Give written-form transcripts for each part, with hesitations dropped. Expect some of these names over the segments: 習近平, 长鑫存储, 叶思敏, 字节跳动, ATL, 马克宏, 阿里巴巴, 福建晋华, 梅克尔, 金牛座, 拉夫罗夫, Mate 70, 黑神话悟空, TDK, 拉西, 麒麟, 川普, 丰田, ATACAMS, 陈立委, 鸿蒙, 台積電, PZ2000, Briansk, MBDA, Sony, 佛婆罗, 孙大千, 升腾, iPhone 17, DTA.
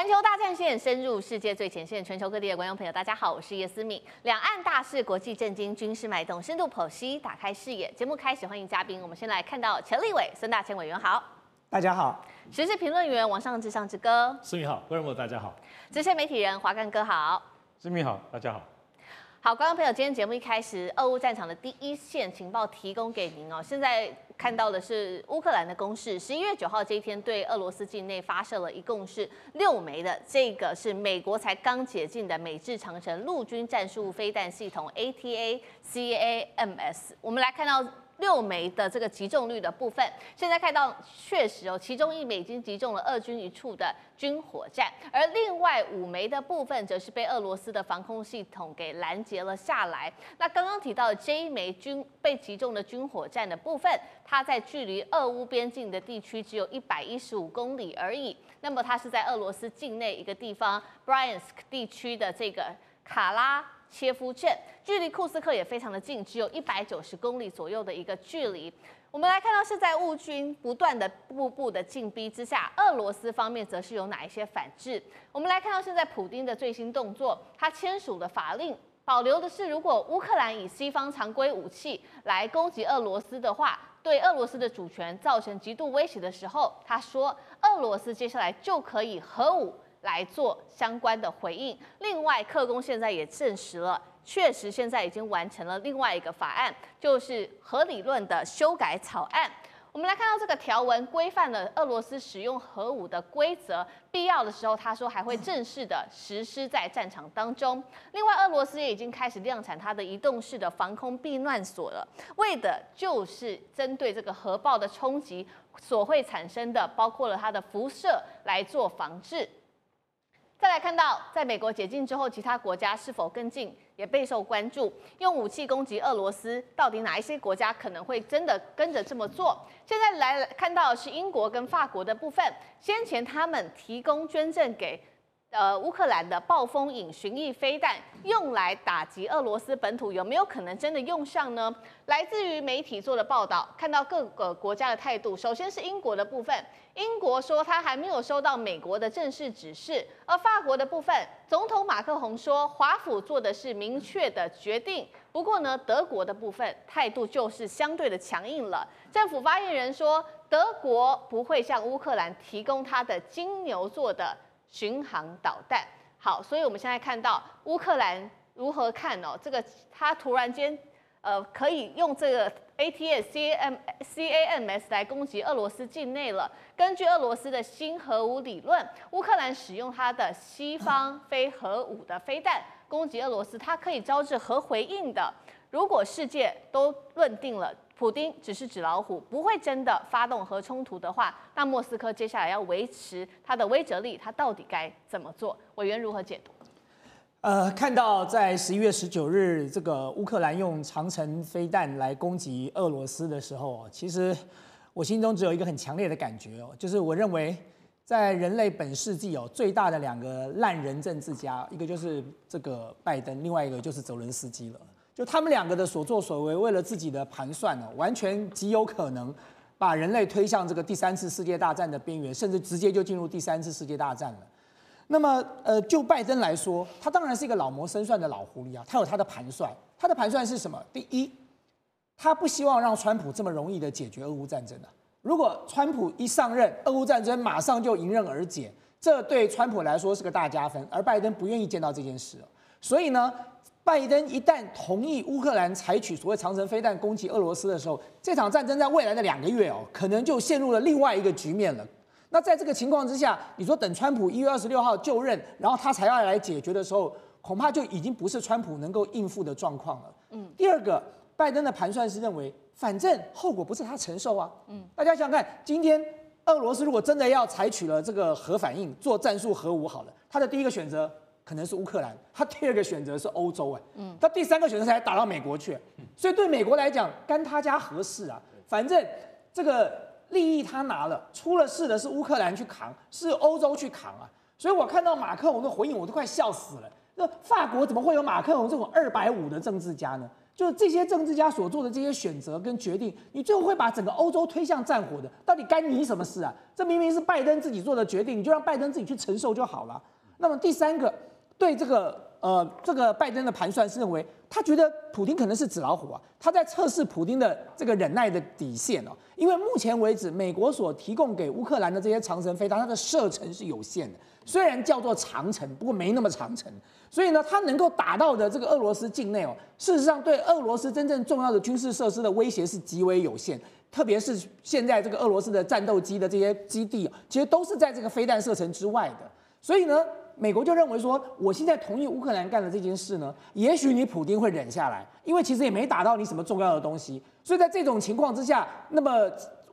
环球大战线深入世界最前线，全球各地的观众朋友，大家好，我是叶思敏。两岸大事、国际政经、军事脉动，深度剖析，打开视野。节目开始，欢迎嘉宾。我们先来看到陈立委、孙大千委员好，大家好；时事评论员王尚志、尚志哥，思敏好，观众朋友大家好；资深媒体人华干哥好，思敏好，大家好。好，观众朋友，今天节目一开始，俄乌战场的第一线情报提供给您哦。现在看到的是乌克兰的攻势，11月9号这一天对俄罗斯境内发射了一共是6枚的，这个是美国才刚解禁的美制长程陆军战术飞弹系统 ATACAMS。我们来看到6枚的这个击中率的部分，现在看到确实哦，其中1枚已经击中了俄军一处的军火站，而另外5枚的部分则是被俄罗斯的防空系统给拦截了下来。那刚刚提到的这1枚被击中的军火站的部分，它在距离俄乌边境的地区只有115公里而已。那么它是在俄罗斯境内一个地方 Briansk 地区的这个卡拉切夫镇，距离库斯克也非常的近，只有190公里左右的一个距离。我们来看到是在乌军不断的步步进逼之下，俄罗斯方面则是有哪一些反制？我们来看到现在普丁的最新动作，他签署了法令，保留的是如果乌克兰以西方常规武器来攻击俄罗斯的话，对俄罗斯的主权造成极度威胁的时候，他说俄罗斯接下来就可以核武来做相关的回应。另外，克宫现在也证实了，确实现在已经完成了另外一个法案，就是核理论的修改草案。我们来看到这个条文规范了俄罗斯使用核武的规则，必要的时候，他说还会正式的实施在战场当中。另外，俄罗斯也已经开始量产它的移动式的防空避难所了，为的就是针对这个核爆的冲击所会产生的，包括了它的辐射来做防治。再来看到，在美国解禁之后，其他国家是否跟进也备受关注。用武器攻击俄罗斯，到底哪一些国家可能会真的跟着这么做？现在来看到的是英国跟法国的部分，先前他们提供捐赠给乌克兰的暴风影巡弋飞弹，用来打击俄罗斯本土，有没有可能真的用上呢？来自于媒体做的报道，看到各个国家的态度。首先是英国的部分，英国说他还没有收到美国的正式指示，而法国的部分，总统马克宏说华府做的是明确的决定。不过呢，德国的部分态度就是相对的强硬了。政府发言人说，德国不会向乌克兰提供他的金牛座的巡航导弹。好，所以我们现在看到乌克兰如何看哦，这个他突然间可以用这个 ATL CAMS 来攻击俄罗斯境内了。根据俄罗斯的新核武理论，乌克兰使用它的西方非核武的飞弹攻击俄罗斯，它可以招致核回应的。如果世界都认定了普丁只是纸老虎，不会真的发动核冲突的话，那莫斯科接下来要维持它的威慑力，它到底该怎么做？委员如何解读？看到在11月19日这个乌克兰用长程飞弹来攻击俄罗斯的时候，其实我心中只有一个很强烈的感觉哦，就是我认为在人类本世纪哦，最大的2个烂人政治家，一个就是这个拜登，另外一个就是泽伦斯基了。就他们2个的所作所为，为了自己的盘算哦，完全极有可能把人类推向这个第3次世界大战的边缘，甚至直接就进入第3次世界大战了。那么，就拜登来说，他当然是一个老谋深算的老狐狸啊，他有他的盘算。他的盘算是什么？第一，他不希望让川普这么容易的解决俄乌战争啊。如果川普一上任，俄乌战争马上就迎刃而解，这对川普来说是个大加分。而拜登不愿意见到这件事，所以呢，拜登一旦同意乌克兰采取所谓长程飞弹攻击俄罗斯的时候，这场战争在未来的2个月哦，可能就陷入了另外一个局面了。那在这个情况之下，你说等川普1月26号就任，然后他才要来解决的时候，恐怕就已经不是川普能够应付的状况了。第2个，拜登的盘算是认为，反正后果不是他承受啊。大家想想看，今天俄罗斯如果真的要采取了这个核反应，做战术核武好了，他的第1个选择可能是乌克兰，他第2个选择是欧洲，他第3个选择才打到美国去，所以对美国来讲，干他家何事啊？反正这个利益他拿了，出了事的是乌克兰去扛，是欧洲去扛啊！所以我看到马克宏的回应，我都快笑死了。那法国怎么会有马克宏这种250的政治家呢？就是这些政治家所做的这些选择跟决定，你最后会把整个欧洲推向战火的。到底干你什么事啊？这明明是拜登自己做的决定，你就让拜登自己去承受就好了。那么第三个，对这个拜登的盘算是认为，他觉得普丁可能是纸老虎啊，他在测试普丁的这个忍耐的底线哦。因为目前为止，美国所提供给乌克兰的这些长程飞弹，它的射程是有限的，虽然叫做长程，不过没那么长程。所以呢，它能够打到的这个俄罗斯境内哦，事实上对俄罗斯真正重要的军事设施的威胁是极为有限。特别是现在这个俄罗斯的战斗机的这些基地哦，其实都是在这个飞弹射程之外的。所以呢，美国就认为说，我现在同意乌克兰干的这件事呢，也许你普丁会忍下来，因为其实也没打到你什么重要的东西。所以在这种情况之下，那么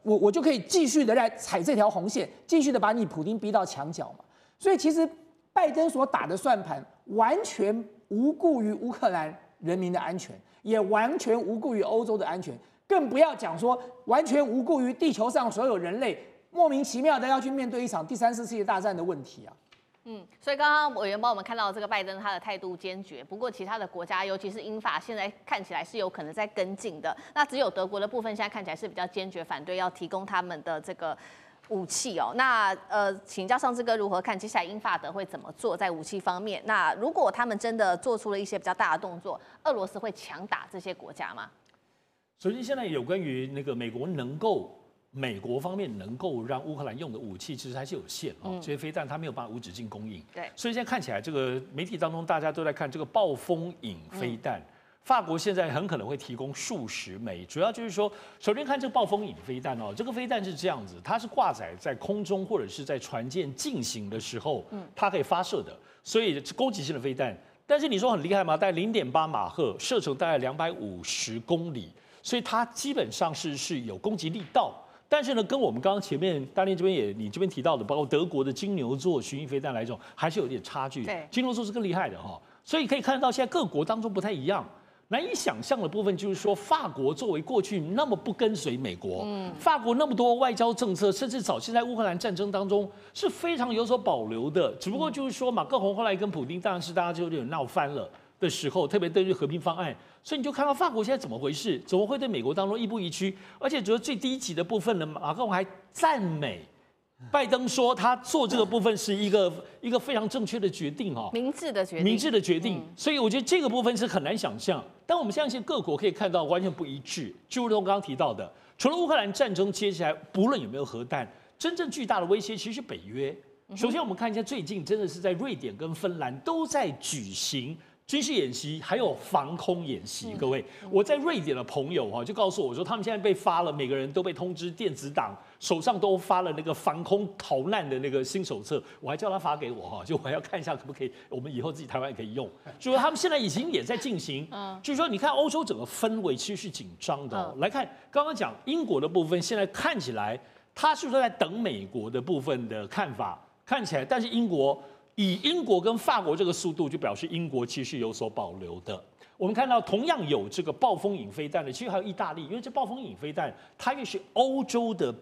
我就可以继续的来踩这条红线，继续的把你普丁逼到墙角嘛。所以其实拜登所打的算盘，完全无顾于乌克兰人民的安全，也完全无顾于欧洲的安全，更不要讲说完全无顾于地球上所有人类莫名其妙的要去面对一场第三次世界大战的问题啊。所以刚刚委员帮我们看到这个拜登他的态度坚决，不过其他的国家，尤其是英法，现在看起来是有可能在跟进的。那只有德国的部分现在看起来是比较坚决反对要提供他们的这个武器哦。那请教尚志哥如何看接下来英法德会怎么做在武器方面？那如果他们真的做出了一些比较大的动作，俄罗斯会强打这些国家吗？首先，现在有关于那个美国方面能够让乌克兰用的武器其实还是有限啊，这些飞弹它没有办法无止境供应。对，所以现在看起来，这个媒体当中大家都在看这个暴风影飞弹，法国现在很可能会提供数十枚，主要就是说，首先看这个暴风影飞弹哦，这个飞弹是这样子，它是挂载在空中或者是在船舰进行的时候，它可以发射的，所以攻击性的飞弹。但是你说很厉害吗？大概0.8马赫，射程大概250公里，所以它基本上是有攻击力道。但是呢，跟我们刚刚前面大念这边也你这边提到的，包括德国的金牛座巡弋飞弹来讲，还是有点差距。对，金牛座是更厉害的哈，所以可以看到现在各国当中不太一样。难以想象的部分就是说，法国作为过去那么不跟随美国，法国那么多外交政策，甚至早期在乌克兰战争当中是非常有所保留的。只不过就是说，马克宏后来跟普丁当然是大家就有点闹翻了的时候，特别对于和平方案。所以你就看到法国现在怎么回事，怎么会对美国当中亦步亦趋？而且觉得最低级的部分呢，马克龙还赞美拜登，说他做这个部分是一个非常正确的决定哈，明智的决定，明智的决定。所以我觉得这个部分是很难想象。但我们相信各国可以看到完全不一致，就如同刚刚提到的，除了乌克兰战争接下来，不论有没有核弹，真正巨大的威胁其实是北约。首先我们看一下最近真的是在瑞典跟芬兰都在举行军事演习，还有防空演习，各位，我在瑞典的朋友啊，就告诉我说，他们现在被发了，每个人都被通知电子档，手上都发了那个防空逃难的那个新手册，我还叫他发给我哈，就我还要看一下可不可以，我们以后自己台湾也可以用。所以他们现在已经也在进行，就是说你看欧洲整个氛围其实是紧张的。来看刚刚讲英国的部分，现在看起来他是说在等美国的部分的看法，看起来，但是英国。以英国跟法国这个速度，就表示英国其实有所保留的。我们看到同样有这个暴风影飞弹的，其实还有意大利，因为这暴风影飞弹它也是欧洲的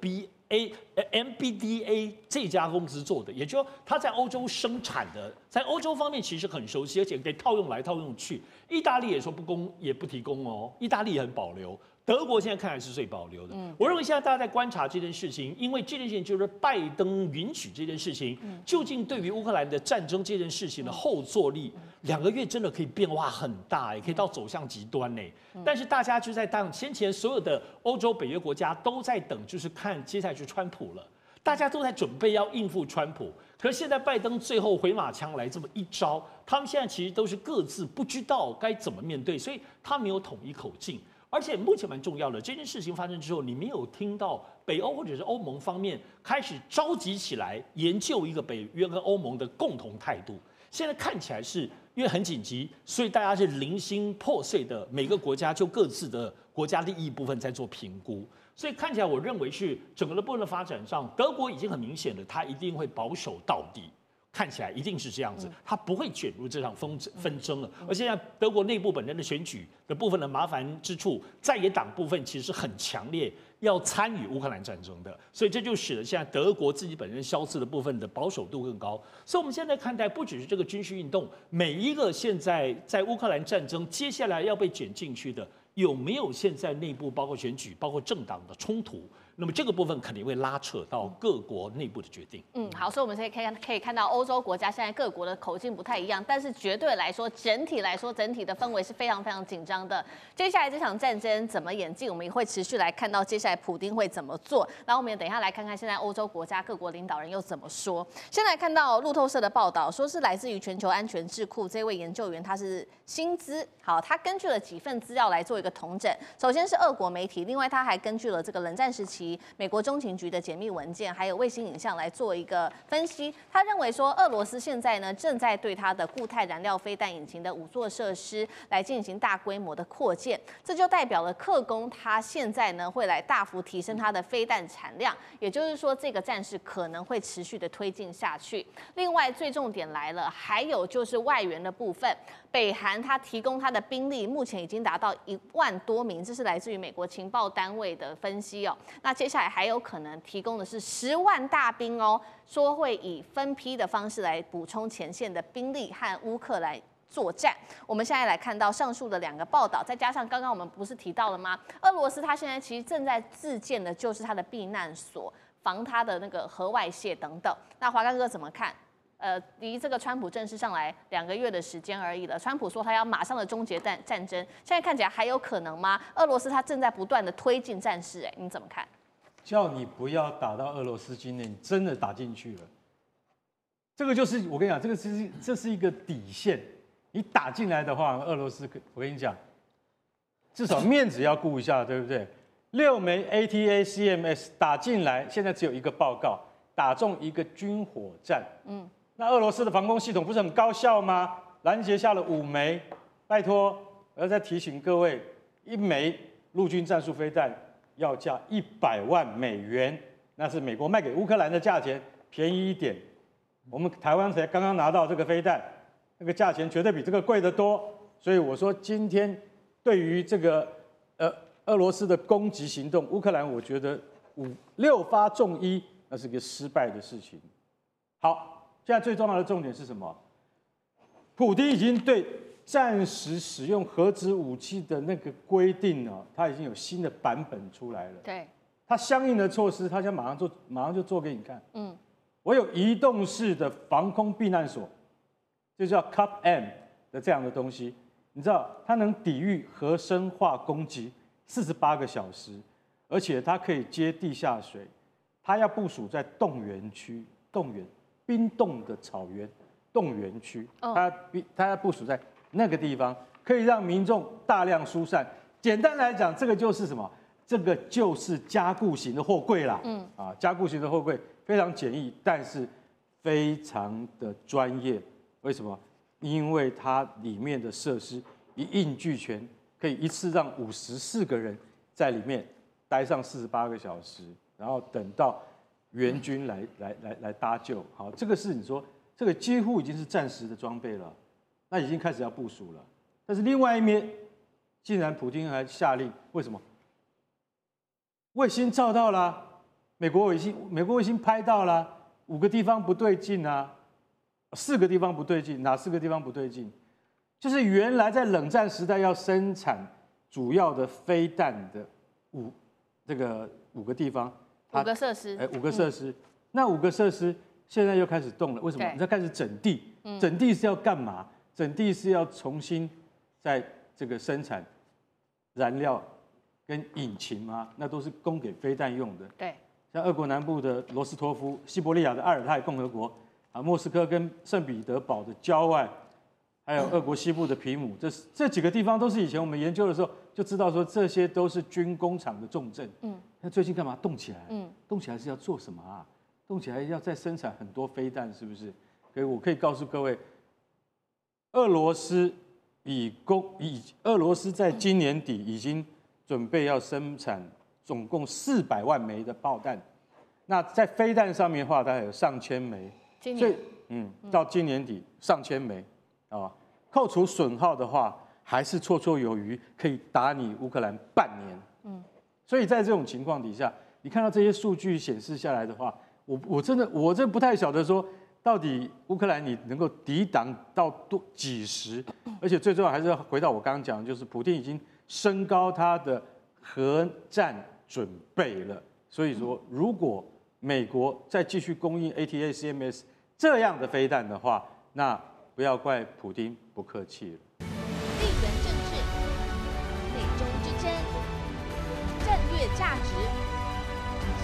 MBDA 这家公司做的，也就是说它在欧洲生产的，在欧洲方面其实很熟悉，而且可以套用来套用去。意大利也说也不提供哦，意大利很保留。德国现在看来是最保留的。我认为现在大家在观察这件事情，因为这件事情就是拜登允许这件事情，究竟对于乌克兰的战争这件事情的后坐力，2个月真的可以变化很大，也可以到走向极端呢。但是大家就在当先前所有的欧洲北约国家都在等，就是看接下来就川普了，大家都在准备要应付川普。可是现在拜登最后回马枪来这么一招，他们现在其实都是各自不知道该怎么面对，所以他没有统一口径。而且目前蛮重要的，这件事情发生之后，你没有听到北欧或者是欧盟方面开始召集起来研究一个北约跟欧盟的共同态度。现在看起来是因为很紧急，所以大家是零星破碎的，每个国家就各自的国家利益部分在做评估。所以看起来，我认为是整个的部分的发展上，德国已经很明显的，他一定会保守到底。看起来一定是这样子，他不会卷入这场纷争了。而现在德国内部本身的选举的部分的麻烦之处，在野党部分其实是很强烈要参与乌克兰战争的，所以这就使得现在德国自己本身消失的部分的保守度更高。所以我们现在看待不只是这个军事运动，每一个现在乌克兰战争接下来要被卷进去的，有没有现在内部包括选举、包括政党的冲突？那么这个部分肯定会拉扯到各国内部的决定。嗯，好，所以我们现在可以看到欧洲国家现在各国的口径不太一样，但是绝对来说，整体的氛围是非常非常紧张的。接下来这场战争怎么演进，我们也会持续来看到接下来普丁会怎么做。然后我们也等一下来看看现在欧洲国家各国领导人又怎么说。先来看到路透社的报道，说是来自于全球安全智库这位研究员，他是薪资好，他根据了几份资料来做一个统整。首先是俄国媒体，另外他还根据了这个冷战时期美国中情局的解密文件，还有卫星影像来做一个分析。他认为说，俄罗斯现在呢正在对它的固态燃料飞弹引擎的五座设施来进行大规模的扩建，这就代表了克宫它现在呢会来大幅提升它的飞弹产量，也就是说这个战事可能会持续的推进下去。另外最重点来了，还有就是外援的部分，北韩它提供它的兵力目前已经达到1万多名，这是来自于美国情报单位的分析哦。那接下来还有可能提供的是10万大兵哦，说会以分批的方式来补充前线的兵力和乌克兰作战。我们现在来看到上述的两个报道，再加上刚刚我们不是提到了吗？俄罗斯它现在其实正在自建的就是它的避难所，防它的那个核外泄等等。那华干哥怎么看？离这个川普正式上来2个月的时间而已了。川普说他要马上的终结战争，现在看起来还有可能吗？俄罗斯他正在不断的推进战事，你怎么看？叫你不要打到俄罗斯境内，你真的打进去了。这个就是我跟你讲，这是一个底线。你打进来的话，俄罗斯我跟你讲，至少面子要顾一下，对不对？6枚 ATACMS 打进来，现在只有一个报告，打中一个军火站。嗯，那俄罗斯的防空系统不是很高效吗？拦截下了5枚。拜托，我要再提醒各位，1枚陆军战术飞弹。要价$100万，那是美国卖给乌克兰的价钱，便宜一点。我们台湾才刚刚拿到这个飞弹，那个价钱绝对比这个贵得多。所以我说，今天对于这个俄罗斯的攻击行动，乌克兰我觉得5、6发中1，那是个失败的事情。好，现在最重要的重点是什么？普丁已经对暂时使用核子武器的那个规定呢，它已经有新的版本出来了。对，它相应的措施，它现在马上就做给你看。嗯，我有移动式的防空避难所，就叫 KUBM 的这样的东西，你知道它能抵御核生化攻击48个小时，而且它可以接地下水，它要部署在冰冻的草原，它要部署在。那个地方可以让民众大量疏散。简单来讲，这个就是什么？这个就是加固型的货柜啦。嗯，啊，加固型的货柜非常简易，但是非常的专业。为什么？因为它里面的设施一应俱全，可以一次让54个人在里面待上48个小时，然后等到援军来搭救。好，这个是你说这个几乎已经是战时的装备了。那已经开始要部署了，但是另外一面，竟然普丁还下令，为什么？卫星照到了，美国卫星拍到了5个地方不对劲啊，4个地方不对劲，哪4个地方不对劲？就是原来在冷战时代要生产主要的飞弹的5个地方，5个设施，5个设施，那5个设施现在又开始动了，为什么？要开始整地，整地是要干嘛？整地是要重新在这个生产燃料跟引擎吗？那都是供给飞弹用的。对，像俄国南部的罗斯托夫、西伯利亚的阿尔泰共和国啊，莫斯科跟圣彼得堡的郊外，还有俄国西部的皮姆，这几个地方都是以前我们研究的时候就知道说这些都是军工厂的重镇。嗯，那最近干嘛动起来？动起来是要做什么啊？动起来要再生产很多飞弹，是不是？所以我可以告诉各位。俄罗斯在今年底已经准备要生产总共400万枚的炮弹，那在飞弹上面的话，大概有上千枚。今年，到今年底上千枚啊，扣除损耗的话，还是绰绰有余，可以打你乌克兰半年。所以在这种情况底下，你看到这些数据显示下来的话，我真不太晓得说到底乌克兰你能够抵挡到几时，而且最重要还是要回到我刚刚讲的，就是普丁已经升高他的核战准备了。所以说，如果美国再继续供应 ATL、CMS 这样的飞弹的话，那不要怪普丁不客气了。地缘政治、美中之争、战略价值、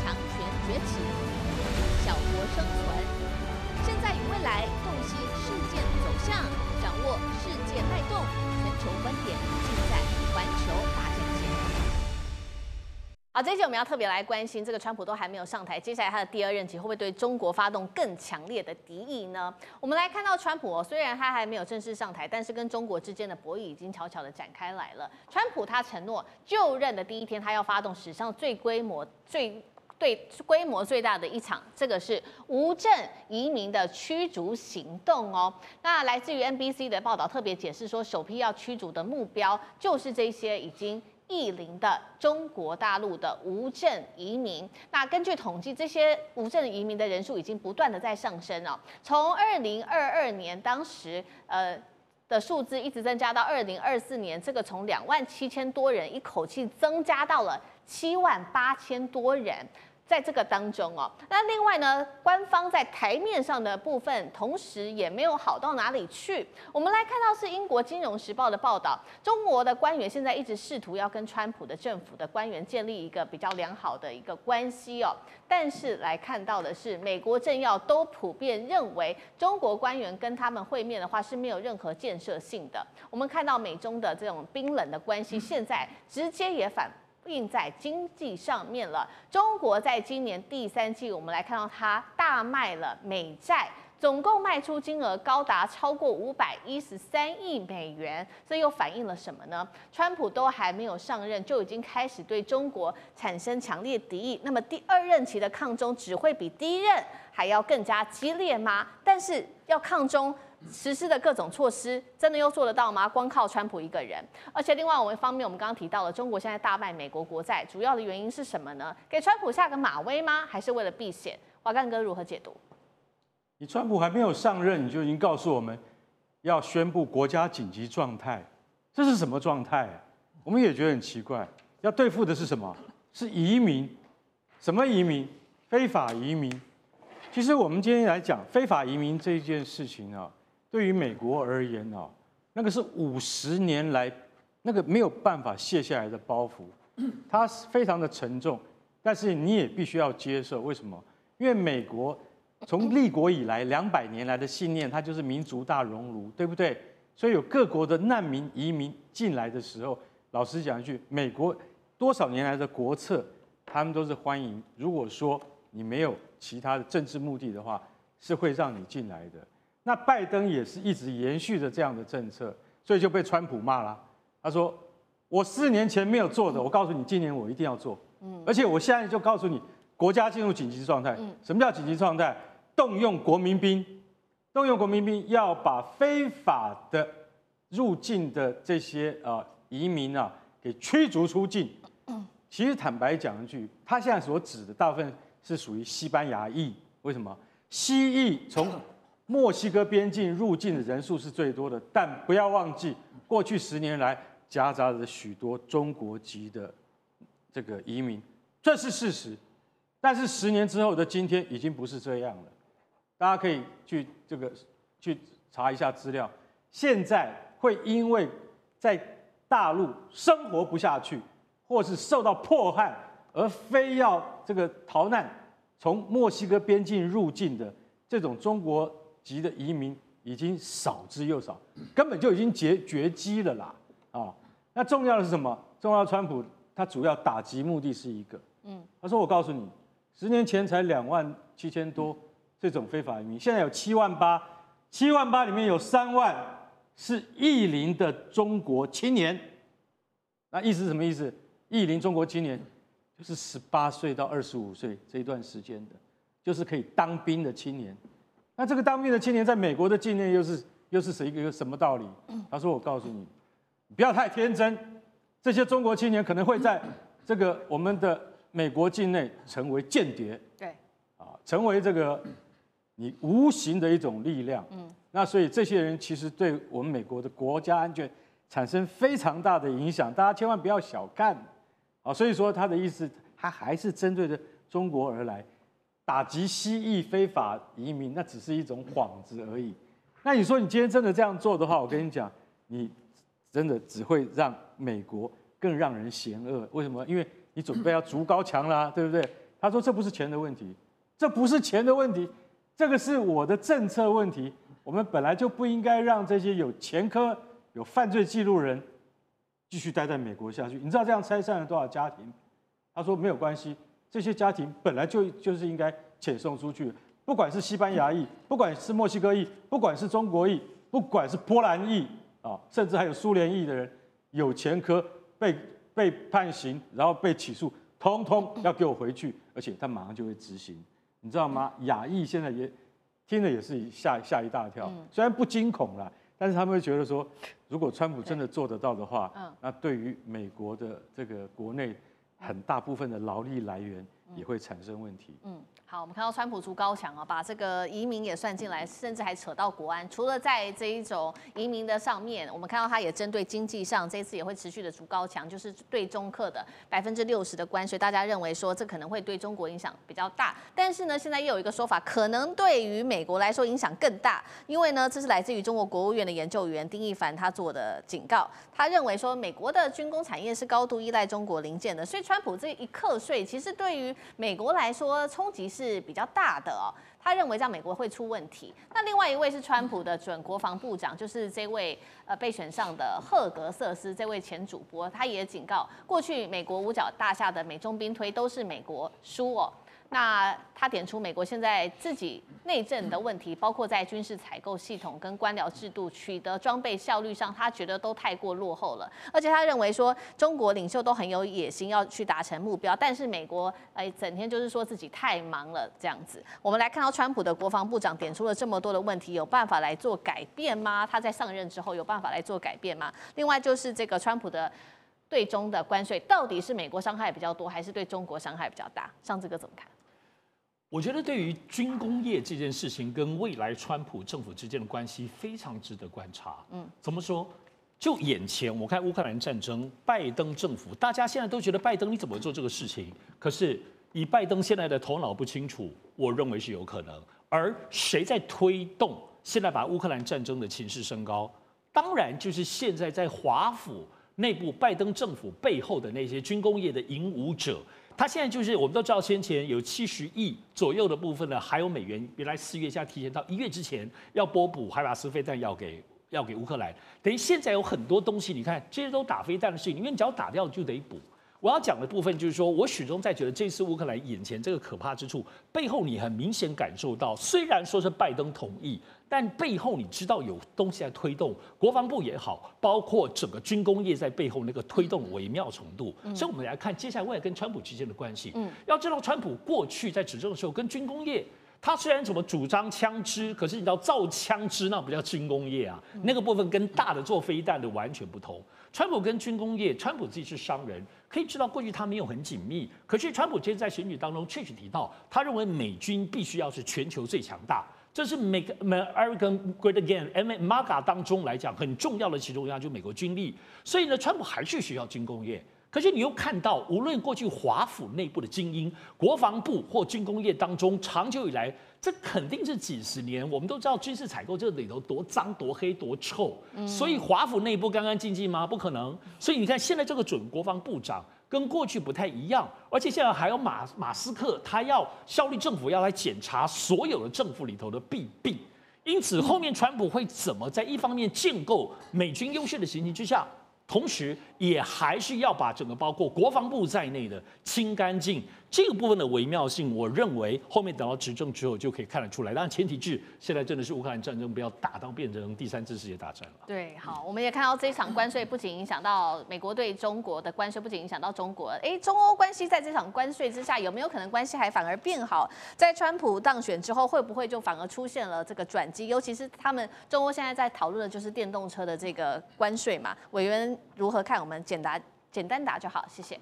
强权崛起、小国生存，现在与未来洞悉事件走向，掌握世界脉动，全球观点尽在环球发展。 好，这一集我们要特别来关心，这个川普都还没有上台，接下来他的第二任期会不会对中国发动更强烈的敌意呢？我们来看到川普，虽然他还没有正式上台，但是跟中国之间的博弈已经悄悄的展开来了。川普他承诺就任的第一天，他要发动史上规模最大的一场，这个是无证移民的驱逐行动哦。那来自于 NBC 的报道特别解释说，首批要驱逐的目标就是这些已经 疫邻的中国大陆的无证移民，那根据统计，这些无证移民的人数已经不断的在上升哦。从2022年当时的数字一直增加到2024年，这个从2万7千多人一口气增加到了7万8千多人。 在这个当中哦，那另外呢，官方在台面上的部分，同时也没有好到哪里去。我们来看到是英国《金融时报》的报道，中国的官员现在一直试图要跟川普的政府的官员建立一个比较良好的一个关系哦。但是来看到的是，美国政要都普遍认为，中国官员跟他们会面的话是没有任何建设性的。我们看到美中的这种冰冷的关系，现在直接也反映在经济上面了。中国在今年第3季，我们来看到它大卖了美债，总共卖出金额高达超过513亿美元。这又反映了什么呢？川普都还没有上任，就已经开始对中国产生强烈敌意。那么第2任期的抗中只会比第1任还要更加激烈吗？但是要抗中 实施的各种措施，真的又做得到吗？光靠川普一个人。而且另外一方面，我们刚刚提到了，中国现在大卖美国国债，主要的原因是什么呢？给川普下个马威吗？还是为了避险？华干哥如何解读？你川普还没有上任，你就已经告诉我们要宣布国家紧急状态，这是什么状态啊？我们也觉得很奇怪。要对付的是什么？是移民？什么移民？非法移民。其实我们今天来讲非法移民这一件事情啊， 对于美国而言啊，那个是50年来那个没有办法卸下来的包袱，它非常的沉重，但是你也必须要接受。为什么？因为美国从立国以来200年来的信念，它就是民族大熔炉，对不对？所以有各国的难民移民进来的时候，老实讲一句，美国多少年来的国策，他们都是欢迎。如果说你没有其他的政治目的的话，是会让你进来的。 那拜登也是一直延续着这样的政策，所以就被川普骂了。他说：“我4年前没有做的，我告诉你，今年我一定要做。而且我现在就告诉你，国家进入紧急状态。什么叫紧急状态？动用国民兵，动用国民兵要把非法的入境的这些移民啊给驱逐出境。其实坦白讲一句，他现在所指的大部分是属于西班牙裔。为什么？西裔从 墨西哥边境入境的人数是最多的，但不要忘记，过去10年来夹杂着许多中国籍的这个移民，这是事实。但是10年之后的今天已经不是这样了，大家可以去查一下资料。现在会因为在大陆生活不下去，或是受到迫害而非要这个逃难，从墨西哥边境入境的这种中国 籍的移民已经少之又少，根本就已经绝迹了啦！啊，那重要的是什么？重要的川普他主要打击目的是一个，他说我告诉你，10年前才2万7千多这种非法移民，现在有7万8，7万8里面有3万是疫邻的中国青年。那意思是什么意思？疫邻中国青年就是18岁到25岁这一段时间的，就是可以当兵的青年。那这个当兵的青年在美国的境内又是谁一个什么道理？他说：“我告诉你，你不要太天真，这些中国青年可能会在这个我们的美国境内成为间谍，对，啊，成为这个你无形的一种力量。嗯，那所以这些人其实对我们美国的国家安全产生非常大的影响，大家千万不要小看啊。所以说他的意思，他还是针对着中国而来。”打击西裔非法移民，那只是一种幌子而已。那你说你今天真的这样做的话，我跟你讲，你真的只会让美国更让人嫌恶。为什么？因为你准备要筑高墙啦，对不对？他说这不是钱的问题，这不是钱的问题，这个是我的政策问题。我们本来就不应该让这些有前科、有犯罪记录人继续待在美国下去。你知道这样拆散了多少家庭？他说没有关系。这些家庭本来就是应该遣送出去，不管是西班牙裔，不管是墨西哥裔，不管是中国裔，不管是波兰裔啊，甚至还有苏联裔的人，有前科被判刑，然后被起诉，通通要给我回去，而且他马上就会执行，你知道吗？亚裔现在也听了也是吓一大跳，虽然不惊恐啦，但是他们会觉得说，如果川普真的做得到的话，那对于美国的这个国内。很大部分的劳力来源也会产生问题。嗯，好，我们看到川普筑高墙啊，把这个移民也算进来，甚至还扯到国安。除了在这一种移民的上面，我们看到他也针对经济上，这次也会持续的筑高墙，就是对中客的60%的关税，大家认为说这可能会对中国影响比较大。但是呢，现在又有一个说法，可能对于美国来说影响更大，因为呢，这是来自于中国国务院的研究员丁一凡他做的警告，他认为说美国的军工产业是高度依赖中国零件的，所以川普这一课税其实对于美国来说冲击是比较大的哦，他认为这样美国会出问题。那另外一位是川普的准国防部长，就是这位被选上的赫格瑟斯这位前主播，他也警告，过去美国五角大厦的美中兵推都是美国输哦。那他点出美国现在自己内政的问题，包括在军事采购系统跟官僚制度取得装备效率上，他觉得都太过落后了。而且他认为说，中国领袖都很有野心要去达成目标，但是美国整天就是说自己太忙了这样子。我们来看到川普的国防部长点出了这么多的问题，有办法来做改变吗？他在上任之后有办法来做改变吗？另外就是这个川普的。对中的关税到底是美国伤害比较多，还是对中国伤害比较大？尚志哥怎么看？我觉得对于军工业这件事情跟未来川普政府之间的关系非常值得观察。嗯，怎么说？就眼前我看乌克兰战争，拜登政府大家现在都觉得拜登你怎么做这个事情？可是以拜登现在的头脑不清楚，我认为是有可能。而谁在推动现在把乌克兰战争的情势升高？当然就是现在在华府。内部拜登政府背后的那些军工业的影武者，他现在就是我们都知道，先前有70亿左右的部分呢，还有美元，原来4月现在提前到1月之前要拨补海马斯飞弹要给乌克兰，等于现在有很多东西，你看这些都打飞弹的事情，因为你只要打掉就得补。我要讲的部分就是说，我始终在觉得这次乌克兰眼前这个可怕之处，背后你很明显感受到，虽然说是拜登同意。但背后你知道有东西在推动，国防部也好，包括整个军工业在背后那个推动微妙程度。所以我们来看接下来未来跟川普之间的关系。要知道川普过去在执政的时候跟军工业，他虽然什么主张枪支，可是你知道造枪支那不叫军工业啊，那个部分跟大的做飞弹的完全不同。川普跟军工业，川普自己是商人，可以知道过去他没有很紧密。可是川普今天在选举当中确实提到，他认为美军必须要是全球最强大。这是 Make America Great Again（MAGA） 当中来讲很重要的其中一样，就是美国军力。所以呢，川普还是需要军工业。可是你又看到，无论过去华府内部的精英、国防部或军工业当中，长久以来，这肯定是几十年。我们都知道军事采购这里头多脏、多黑、多臭，所以华府内部干干净净吗？不可能。所以你看，现在这个准国防部长。跟过去不太一样，而且现在还有马斯克，他要效率政府要来检查所有的政府里头的弊病，因此后面川普会怎么在一方面建构美军优势的情形之下，同时也还是要把整个包括国防部在内的清干净，这个部分的微妙性，我认为后面等到执政之后就可以看得出来。当然，前提是现在真的是乌克兰战争不要打到变成第三次世界大战了。对，好，我们也看到这一场关税不仅影响到美国对中国的关税，不仅影响到中国，中欧关系在这场关税之下有没有可能关系还反而变好？在川普当选之后，会不会就反而出现了这个转机？尤其是他们中欧现在在讨论的就是电动车的这个关税嘛，委员如何看？我们简单答就好，谢谢。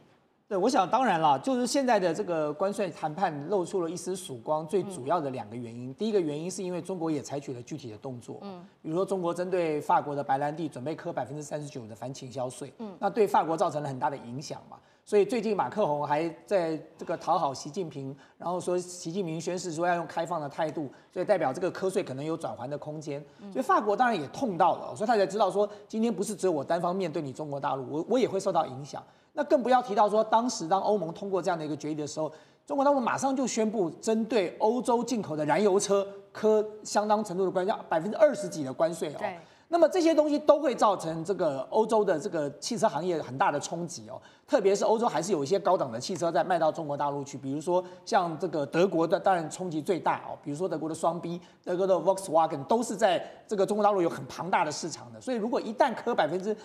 对，我想当然啦，就是现在的这个关税谈判露出了一丝曙光，最主要的两个原因。第一个原因是因为中国也采取了具体的动作，比如说中国针对法国的白兰地准备课39%的反倾销税，那对法国造成了很大的影响嘛。所以最近马克宏还在这个讨好习近平，然后说习近平宣示说要用开放的态度，所以代表这个课税可能有转圜的空间。所以法国当然也痛到了，所以他才知道说今天不是只有我单方面对你中国大陆，我也会受到影响。那更不要提到说当时当欧盟通过这样的一个决议的时候，中国大陆马上就宣布针对欧洲进口的燃油车科相当程度的关税，20%几的关税哦。那么这些东西都会造成这个欧洲的这个汽车行业很大的冲击哦，特别是欧洲还是有一些高档的汽车在卖到中国大陆去，比如说像这个德国的，当然冲击最大哦，比如说德国的双 B、德国的 Volkswagen 都是在这个中国大陆有很庞大的市场的，所以如果一旦科20%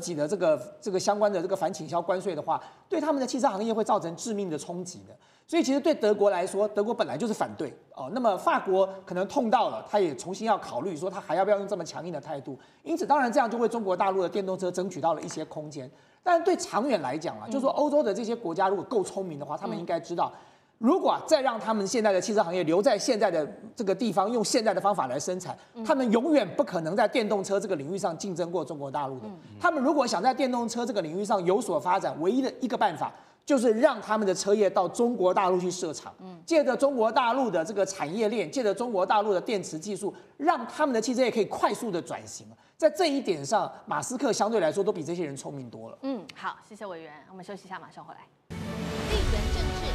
几的这个相关的这个反倾销关税的话，对他们的汽车行业会造成致命的冲击的。所以其实对德国来说，德国本来就是反对哦，那么法国可能痛到了，他也重新要考虑说他还要不要用这么强硬的态度。因此，当然这样就为中国大陆的电动车争取到了一些空间。但对长远来讲啊，就是说欧洲的这些国家如果够聪明的话，他们应该知道，如果再让他们现在的汽车行业留在现在的这个地方，用现在的方法来生产，他们永远不可能在电动车这个领域上竞争过中国大陆的。他们如果想在电动车这个领域上有所发展，唯一的一个办法，就是让他们的车业到中国大陆去设厂，借着中国大陆的这个产业链，借着中国大陆的电池技术，让他们的汽车业可以快速的转型。在这一点上，马斯克相对来说都比这些人聪明多了。好，谢谢委员，我们休息一下，马上回来。地缘政治、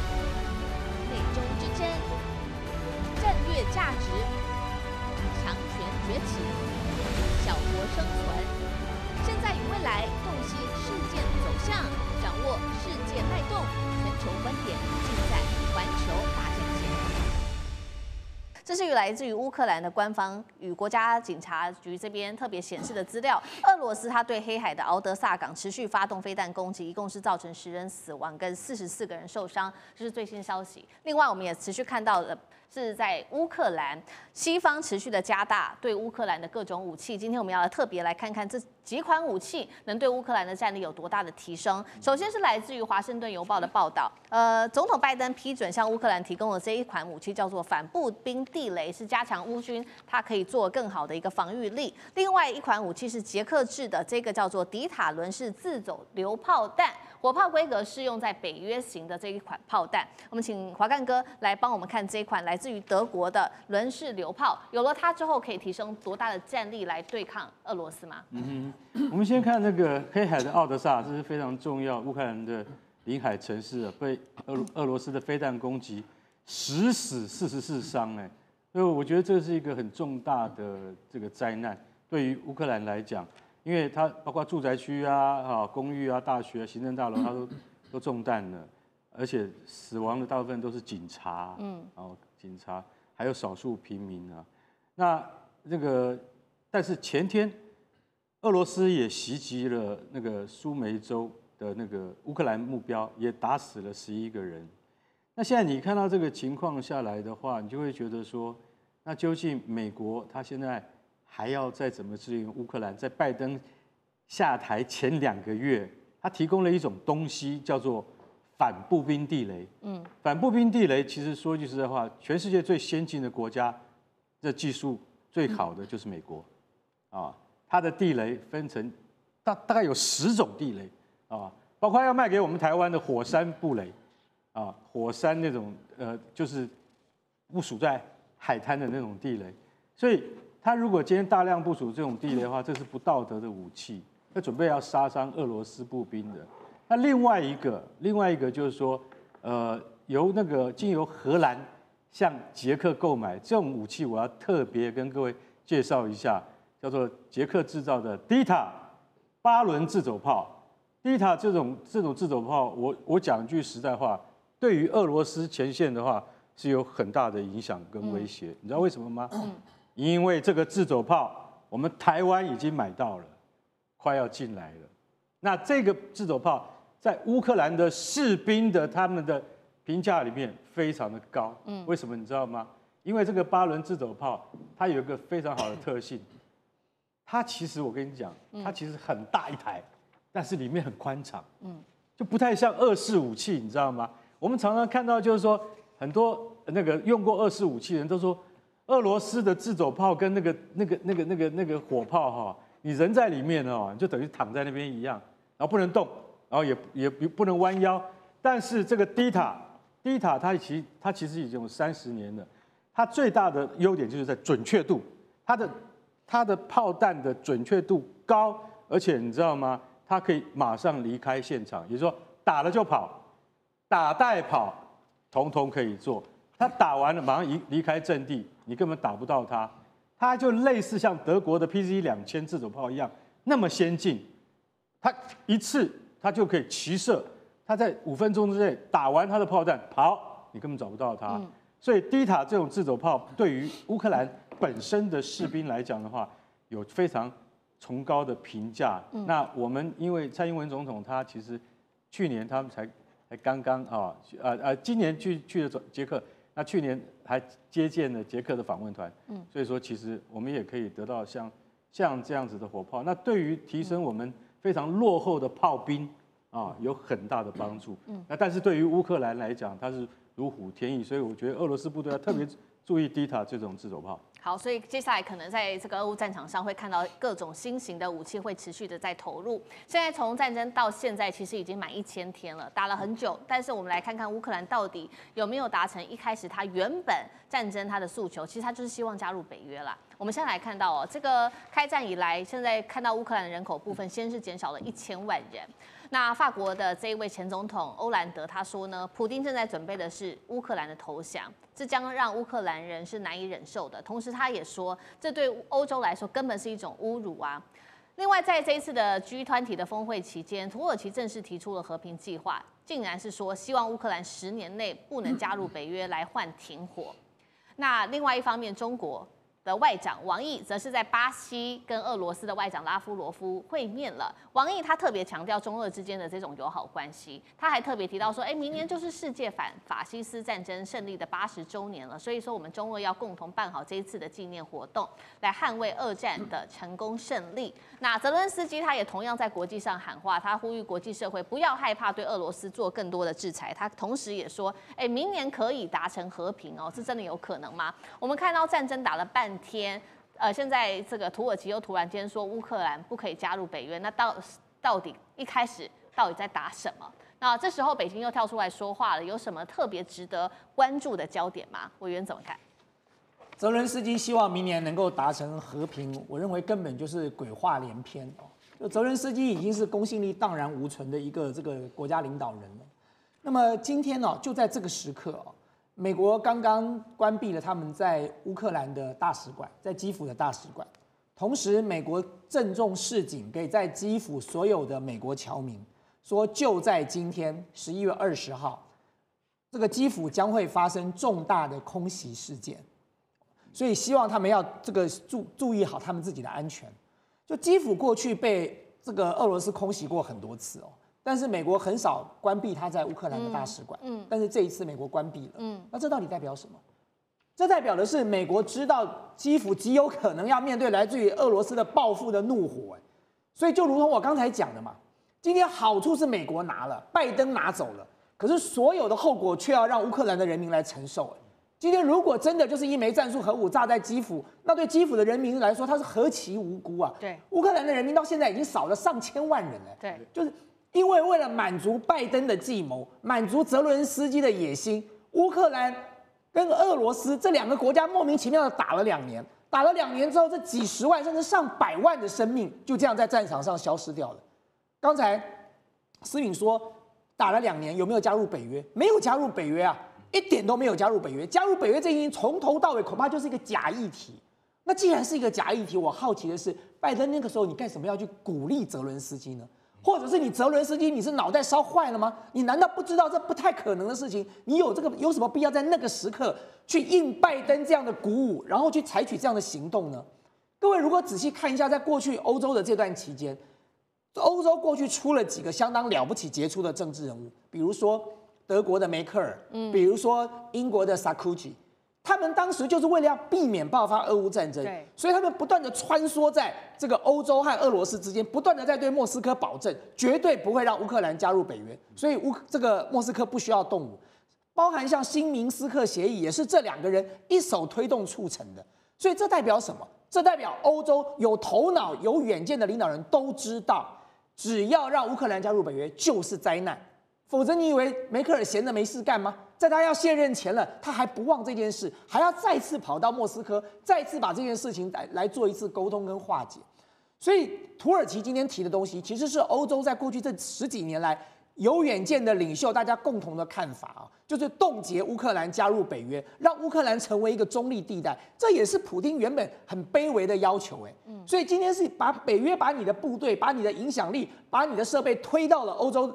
美中之争、战略价值、强权崛起、小国生存，现在与未来洞悉事件走向。掌握世界脉动，全球观点尽在《环球发现线》。这是来自于乌克兰的官方与国家警察局这边特别显示的资料。俄罗斯它对黑海的敖德萨港持续发动飞弹攻击，一共是造成10人死亡跟44个人受伤，这是最新消息。另外，我们也持续看到是在乌克兰，西方持续的加大对乌克兰的各种武器。今天我们要特别来看看这几款武器能对乌克兰的战力有多大的提升。首先是来自于《华盛顿邮报》的报道，总统拜登批准向乌克兰提供的这一款武器叫做反步兵地雷，是加强乌军它可以做更好的一个防御力。另外一款武器是捷克制的，这个叫做迪塔伦式自走榴炮弹。火炮规格适用在北约型的这一款炮弹，我们请华干哥来帮我们看这一款来自于德国的轮式榴炮，有了它之后可以提升多大的战力来对抗俄罗斯吗？我们先看那个黑海的敖德萨，这是非常重要乌克兰的领海城市啊，被俄罗斯的飞弹攻击，10死44伤哎，所以我觉得这是一个很重大的这个灾难，对于乌克兰来讲。因为它包括住宅区啊、公寓啊、大学、行政大楼，它都中弹了，而且死亡的大部分都是警察，警察还有少数平民啊。那个，但是前天，俄罗斯也袭击了那个苏梅州的那个乌克兰目标，也打死了11个人。那现在你看到这个情况下来的话，你就会觉得说，那究竟美国它现在还要再怎么支援乌克兰？在拜登下台前2个月，他提供了一种东西，叫做反步兵地雷。反步兵地雷其实说句实在话，全世界最先进的国家，这技术最好的就是美国。它的地雷分成大概有10种地雷啊，包括要卖给我们台湾的火山布雷啊，火山那种就是部署在海滩的那种地雷，所以。他如果今天大量部署这种地雷的话，这是不道德的武器，他准备要杀伤俄罗斯步兵的。那另外一个就是说，经由荷兰向捷克购买这种武器，我要特别跟各位介绍一下，叫做捷克制造的 DTA 8轮自走炮。DTA 这种自走炮，我讲一句实在话，对于俄罗斯前线的话是有很大的影响跟威胁。你知道为什么吗？因为这个自走炮，我们台湾已经买到了，快要进来了。那这个自走炮在乌克兰的士兵的他们的评价里面非常的高。为什么你知道吗？因为这个八轮自走炮它有一个非常好的特性，它其实我跟你讲，它其实很大一台，但是里面很宽敞。就不太像俄式武器，你知道吗？我们常常看到，就是说很多那个用过俄式武器的人都说，俄罗斯的自走炮跟那个火炮哈，你人在里面哦，你就等于躺在那边一样，然后不能动，然后也不能弯腰。但是这个低塔它其实已经有30年了，它最大的优点就是在准确度，它的炮弹的准确度高，而且你知道吗？它可以马上离开现场，也就是说打了就跑，打带跑，统统可以做。它打完了马上离开阵地，你根本打不到它。它就类似像德国的 PZ2000 自走炮一样那么先进，它一次它就可以齐射，它在5分钟之内打完它的炮弹跑，你根本找不到它。所以低塔这种自走炮对于乌克兰本身的士兵来讲的话，有非常崇高的评价。那我们因为蔡英文总统他其实去年他们才刚刚啊今年去了捷克，那去年还接见了捷克的访问团。所以说其实我们也可以得到像这样子的火炮，那对于提升我们非常落后的炮兵啊有很大的帮助。那但是对于乌克兰来讲，它是如虎添翼，所以我觉得俄罗斯部队要特别注意低塔这种自走炮。好，所以接下来可能在这个俄乌战场上会看到各种新型的武器会持续的在投入。现在从战争到现在其实已经满1000天了，打了很久，但是我们来看看乌克兰到底有没有达成一开始他原本战争他的诉求，其实他就是希望加入北约啦。我们现在来看到这个开战以来，现在看到乌克兰的人口部分先是减少了1000万人。那法国的这一位前总统欧兰德他说呢，普丁正在准备的是乌克兰的投降，这将让乌克兰人是难以忍受的。同时他也说，这对欧洲来说根本是一种侮辱啊。另外，在这一次的 G20 的峰会期间，土耳其正式提出了和平计划，竟然是说希望乌克兰10年内不能加入北约来换停火。那另外一方面，中国的外长王毅则是在巴西跟俄罗斯的外长拉夫罗夫会面了。王毅他特别强调中俄之间的这种友好关系，他还特别提到说，明年就是世界反法西斯战争胜利的80周年了，所以说我们中俄要共同办好这一次的纪念活动，来捍卫二战的成功胜利。那泽伦斯基他也同样在国际上喊话，他呼吁国际社会不要害怕对俄罗斯做更多的制裁。他同时也说，明年可以达成和平哦，这真的有可能吗？我们看到战争打了半天，现在这个土耳其又突然间说乌克兰不可以加入北约，那到底一开始到底在打什么？那这时候北京又跳出来说话了，有什么特别值得关注的焦点吗？委员怎么看？泽伦斯基希望明年能够达成和平，我认为根本就是鬼话连篇哦。就泽伦斯基已经是公信力荡然无存的一个这个国家领导人了。那么今天呢，就在这个时刻哦，美国刚刚关闭了他们在乌克兰的大使馆，在基辅的大使馆。同时，美国郑重示警给在基辅所有的美国侨民，说就在今天11月20号，这个基辅将会发生重大的空袭事件，所以希望他们要这个注意好他们自己的安全。就基辅过去被这个俄罗斯空袭过很多次哦。但是美国很少关闭他在乌克兰的大使馆，但是这一次美国关闭了，那这到底代表什么？这代表的是美国知道基辅极有可能要面对来自于俄罗斯的报复的怒火，所以就如同我刚才讲的嘛，今天好处是美国拿了，拜登拿走了，可是所有的后果却要让乌克兰的人民来承受。今天如果真的就是一枚战术核武炸在基辅，那对基辅的人民来说，他是何其无辜啊！对，乌克兰的人民到现在已经少了上千万人了，对，就是。因为为了满足拜登的计谋，满足泽伦斯基的野心，乌克兰跟俄罗斯这两个国家莫名其妙的打了2年，之后，这几十万甚至上百万的生命就这样在战场上消失掉了。刚才思敏说打了2年有没有加入北约？没有加入北约啊，一点都没有加入北约。加入北约这一从头到尾恐怕就是一个假议题。那既然是一个假议题，我好奇的是，拜登那个时候你干什么要去鼓励泽伦斯基呢？或者是你泽伦斯基，你是脑袋烧坏了吗？你难道不知道这不太可能的事情？你有这个有什么必要在那个时刻去应拜登这样的鼓舞，然后去采取这样的行动呢？各位如果仔细看一下，在过去欧洲的这段期间，欧洲过去出了几个相当了不起、杰出的政治人物，比如说德国的梅克尔，比如说英国的萨科齐。他们当时就是为了要避免爆发俄乌战争，所以他们不断的穿梭在这个欧洲和俄罗斯之间，不断的在对莫斯科保证绝对不会让乌克兰加入北约，所以这个莫斯科不需要动武。包含像新明斯克协议也是这两个人一手推动促成的，所以这代表什么？这代表欧洲有头脑有远见的领导人都知道，只要让乌克兰加入北约就是灾难，否则你以为梅克尔闲着没事干吗？在他要卸任前了，他还不忘这件事，还要再次跑到莫斯科，再次把这件事情来做一次沟通跟化解。所以，土耳其今天提的东西，其实是欧洲在过去这十几年来有远见的领袖大家共同的看法啊，就是冻结乌克兰加入北约，让乌克兰成为一个中立地带，这也是普丁原本很卑微的要求哎。所以今天是把北约、把你的部队、把你的影响力、把你的设备推到了欧洲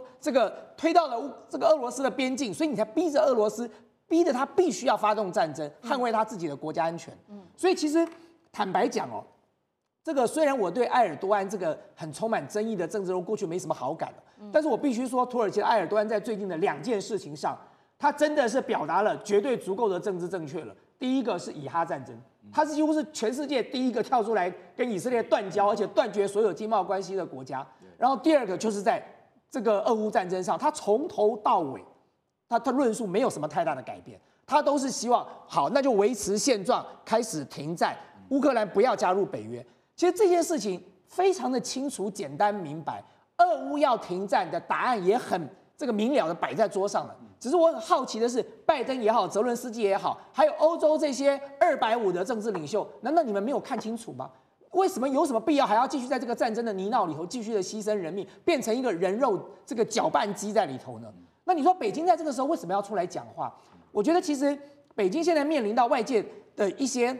推到了这个俄罗斯的边境，所以你才逼着俄罗斯，逼着他必须要发动战争，捍卫他自己的国家安全。所以其实坦白讲哦，这个虽然我对埃尔多安这个很充满争议的政治人物过去没什么好感的，但是我必须说，土耳其的埃尔多安在最近的两件事情上，他真的是表达了绝对足够的政治正确了。第一个是以哈战争，他是几乎是全世界第一个跳出来跟以色列断交，而且断绝所有经贸关系的国家。然后第二个就是在这个俄乌战争上，他从头到尾，他论述没有什么太大的改变，他都是希望好，那就维持现状，开始停战，乌克兰不要加入北约。其实这件事情非常的清楚、简单、明白，俄乌要停战的答案也很这个明了的摆在桌上了。只是我很好奇的是，拜登也好，泽伦斯基也好，还有欧洲这些250的政治领袖，难道你们没有看清楚吗？为什么有什么必要还要继续在这个战争的泥淖里头继续的牺牲人命，变成一个人肉这个搅拌机在里头呢？那你说北京在这个时候为什么要出来讲话？我觉得其实北京现在面临到外界的一些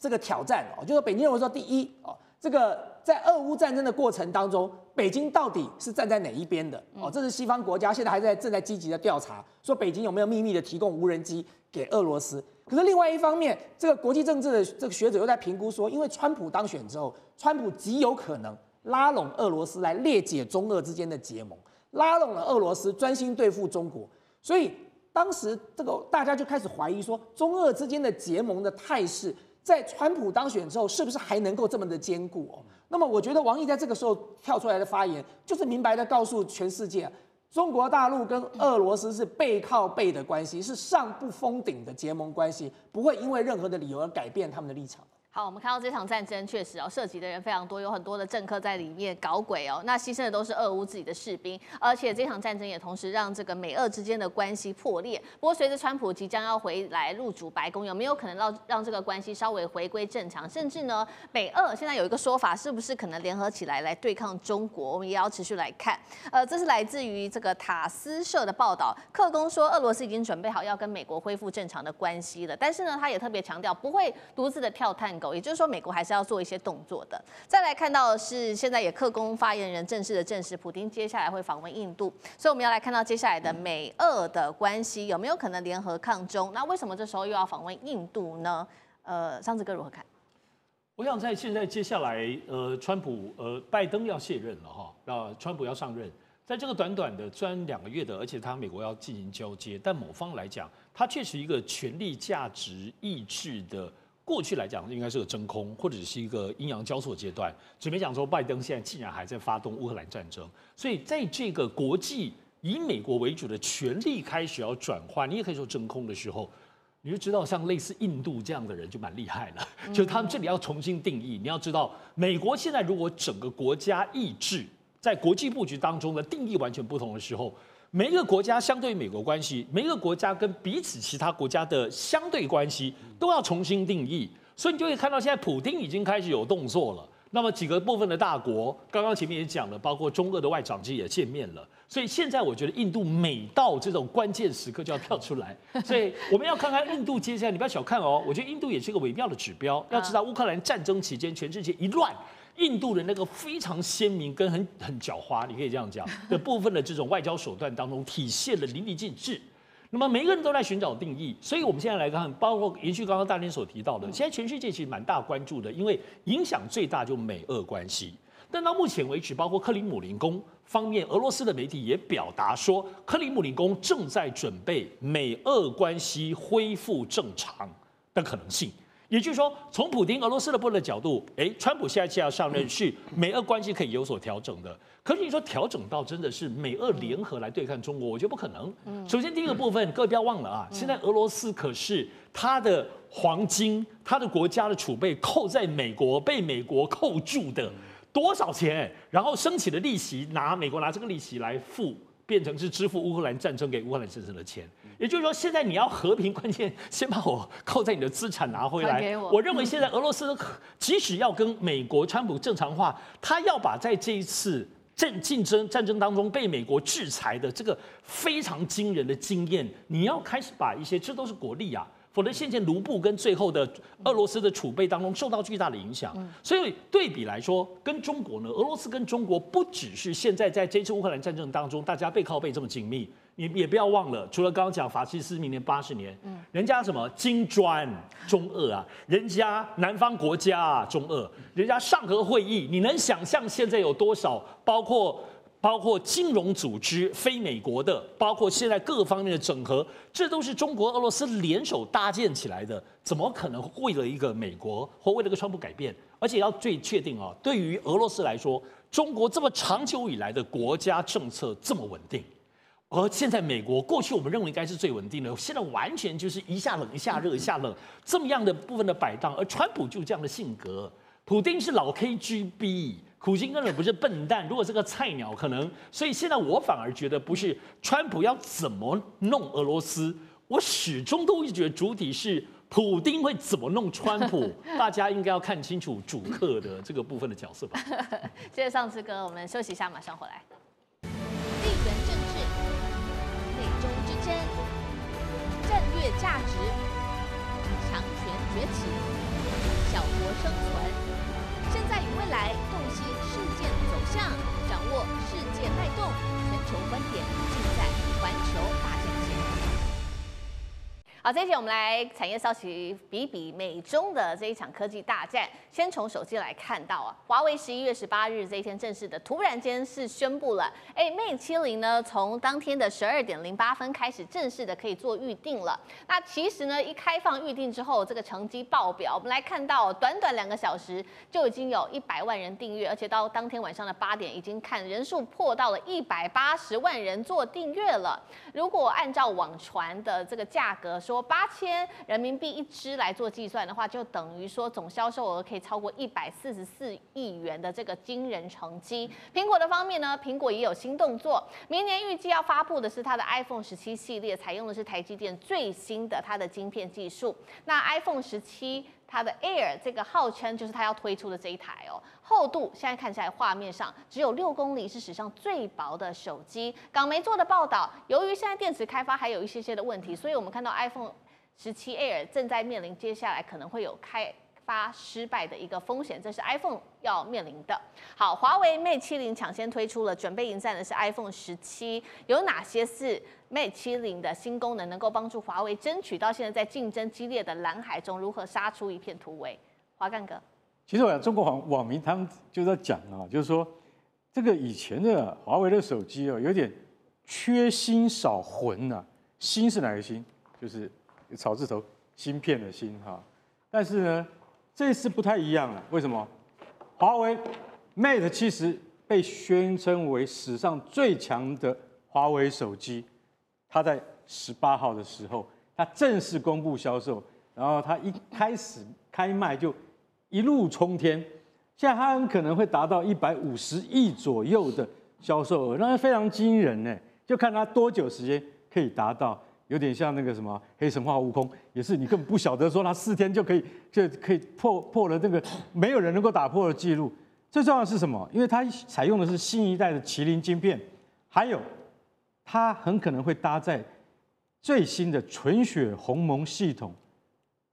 这个挑战哦，就是北京认为说，第一哦，这个在俄乌战争的过程当中，北京到底是站在哪一边的哦？这是西方国家现在还在正在积极的调查，说北京有没有秘密的提供无人机给俄罗斯。可是另外一方面，这个国际政治的这个学者又在评估说，因为川普当选之后，川普极有可能拉拢俄罗斯来裂解中俄之间的结盟，拉拢了俄罗斯专心对付中国，所以当时这个大家就开始怀疑说，中俄之间的结盟的态势，在川普当选之后，是不是还能够这么的坚固哦？那么我觉得王毅在这个时候跳出来的发言，就是明白的告诉全世界，中国大陆跟俄罗斯是背靠背的关系，是上不封顶的结盟关系，不会因为任何的理由而改变他们的立场。好，我们看到这场战争确实哦，涉及的人非常多，有很多的政客在里面搞鬼哦。那牺牲的都是俄乌自己的士兵，而且这场战争也同时让这个美俄之间的关系破裂。不过，随着川普即将要回来入主白宫，有没有可能让这个关系稍微回归正常？甚至呢，美俄现在有一个说法，是不是可能联合起来来对抗中国？我们也要持续来看。这是来自于这个塔斯社的报道，克宫说俄罗斯已经准备好要跟美国恢复正常的关系了，但是呢，他也特别强调不会独自的跳探。也就是说，美国还是要做一些动作的。再来看到的是，现在也克宫发言人正式的证实，普丁接下来会访问印度，所以我们要来看到接下来的美俄的关系有没有可能联合抗中？那为什么这时候又要访问印度呢？尚志哥如何看？我想在现在接下来，拜登要卸任了哈，那川普要上任，在这个短短的虽然2个月的，而且他美国要进行交接，但某方来讲，他确实一个权力价值意志的。过去来讲，应该是个真空，或者是一个阴阳交错阶段。只没讲说，拜登现在竟然还在发动乌克兰战争，所以在这个国际以美国为主的权力开始要转换，你也可以说真空的时候，你就知道像类似印度这样的人就蛮厉害了。就是他们这里要重新定义，你要知道，美国现在如果整个国家意志在国际布局当中的定义完全不同的时候。每一个国家相对于美国关系，每一个国家跟彼此其他国家的相对关系都要重新定义，所以你就会看到现在普丁已经开始有动作了。那么几个部分的大国，刚刚前面也讲了，包括中俄的外长其实也见面了。所以现在我觉得印度每到这种关键时刻就要跳出来，所以我们要看看印度接下来，你不要小看哦，我觉得印度也是一个微妙的指标。要知道乌克兰战争期间全世界一乱，印度人那个非常鲜明跟很狡猾，你可以这样讲的部分的这种外交手段当中体现了淋漓尽致。那么每个人都在寻找定义，所以我们现在来看，包括延续刚刚大天所提到的，现在全世界其实蛮大关注的，因为影响最大就美俄关系。但到目前为止，包括克里姆林宫方面，俄罗斯的媒体也表达说，克里姆林宫正在准备美俄关系恢复正常的可能性。也就是说，从普丁俄罗斯的部分的角度，川普现在要上任，是美俄关系可以有所调整的。可是你说调整到真的是美俄联合来对抗中国，我觉得不可能。首先第一个部分，各位不要忘了啊，现在俄罗斯可是它的黄金、它的国家的储备扣在美国，被美国扣住的多少钱？然后升起的利息，美国拿这个利息来付。变成是支付乌克兰战争给乌克兰先生的钱，也就是说，现在你要和平，关键先把我扣在你的资产拿回来。我认为现在俄罗斯即使要跟美国川普正常化，他要把在这一次战争当中被美国制裁的这个非常惊人的经验，你要开始把一些这都是国力啊。否则，现在卢布跟最后的俄罗斯的储备当中受到巨大的影响，所以对比来说，跟中国呢，俄罗斯跟中国不只是现在在这次乌克兰战争当中，大家背靠背这么紧密，你也不要忘了，除了刚刚讲法西斯明年80年，人家什么金砖中俄啊，人家南方国家啊中俄，人家上合会议，你能想象现在有多少包括金融组织、非美国的，包括现在各方面的整合，这都是中国、俄罗斯联手搭建起来的，怎么可能为了一个美国或为了一个川普改变？而且要最确定啊，对于俄罗斯来说，中国这么长久以来的国家政策这么稳定，而现在美国过去我们认为应该是最稳定的，现在完全就是一下冷一下热一下冷这么样的部分的摆荡，而川普就这样的性格，普丁是老 KGB。苦心根本不是笨蛋，如果这个菜鸟可能，所以现在我反而觉得不是川普要怎么弄俄罗斯，我始终都觉得主体是普丁会怎么弄川普，大家应该要看清楚主客的这个部分的角色吧。谢谢尚志哥，我们休息一下，马上回来。地缘政治、美中之争、战略价值、强权崛起、小国生存。现在与未来，洞悉事件走向，掌握世界脉动，全球观点尽在环球大战线。好，这一节我们来产业消息，比比美中的这一场科技大战。先从手机来看到啊，华为11月18日这一天正式的突然间是宣布了，Mate 70呢，从当天的12:08开始正式的可以做预定了。那其实呢，一开放预定之后，这个成绩爆表，我们来看到短短2个小时就已经有100万人订阅，而且到当天晚上的8点，已经看人数破到了180万人做订阅了。如果按照网传的这个价格说8000人民币一支来做计算的话，就等于说总销售额可以超过144亿元的这个惊人成绩。苹果的方面呢，苹果也有新动作，明年预计要发布的是它的 iPhone 17系列，采用的是台积电最新的它的晶片技术。那 iPhone 17它的 Air 这个号称就是它要推出的这一台哦，厚度现在看起来画面上只有6公厘，是史上最薄的手机。港媒做的报道，由于现在电池开发还有一些的问题，所以我们看到 iPhone 17 Air 正在面临接下来可能会有开发失败的一个风险，这是 iPhone 要面临的。好，华为 Mate 70抢先推出了，准备迎战的是 iPhone 17。有哪些是 Mate 70的新功能能够帮助华为争取到现在在竞争激烈的蓝海中如何杀出一片突围？华干哥，其实我想中国网民他们就在讲啊，就是说这个以前的华为的手机哦，有点缺芯少魂呐。芯是哪个芯？就是草字头芯片的芯哈。但是呢，这次不太一样了，为什么？华为 Mate 70被宣称为史上最强的华为手机，它在18号的时候，它正式公布销售，然后它一开始开卖就一路冲天，现在它很可能会达到150亿左右的销售额，那非常惊人呢，就看它多久时间可以达到。有点像那个什么黑神话悟空，也是你根本不晓得说他4天就可以破了那个没有人能够打破的记录。最重要的是什么？因为它采用的是新一代的麒麟晶片，还有它很可能会搭载最新的纯血鸿蒙系统